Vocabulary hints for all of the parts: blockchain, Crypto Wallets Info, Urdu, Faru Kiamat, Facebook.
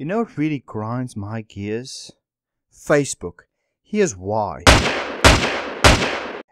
You know what really grinds my gears? Facebook. Here's why.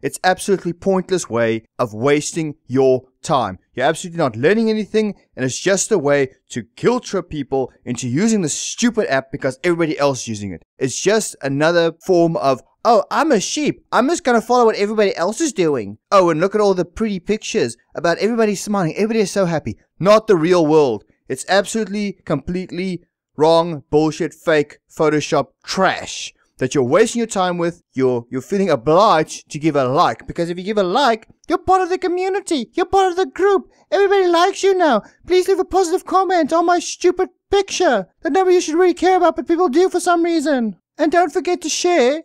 It's absolutely pointless way of wasting your time. You're absolutely not learning anything, and it's just a way to guilt trip people into using this stupid app because everybody else is using it. It's just another form of, oh, I'm a sheep. I'm just going to follow what everybody else is doing. Oh, and look at all the pretty pictures about everybody smiling. Everybody is so happy. Not the real world. It's absolutely, completely wrong, bullshit, fake, Photoshop trash that you're wasting your time with. You're feeling obliged to give a like, because if you give a like, you're part of the community, you're part of the group, everybody likes you now. Please leave a positive comment on my stupid picture that nobody should really care about, but people do for some reason. And don't forget to share,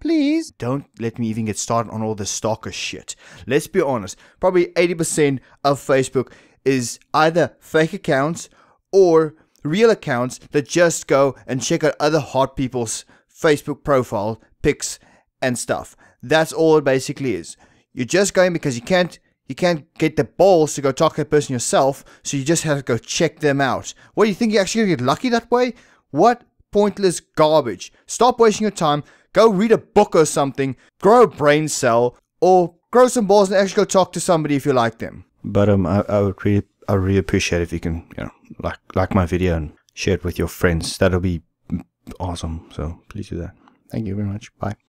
please. Don't let me even get started on all this stalker shit. Let's be honest, probably 80% of Facebook is either fake accounts or real accounts that just go and check out other hot people's Facebook profile pics and stuff. That's all it basically is. You're just going because you can't get the balls to go talk to that person yourself, so you just have to go check them out. What, do you think you're actually gonna get lucky that way? What pointless garbage. Stop wasting your time. Go read a book or something, grow a brain cell, or grow some balls and actually go talk to somebody if you like them. But I would really appreciate if you can, you know, like my video and share it with your friends. That'll be awesome, so please do that. Thank you very much. Bye.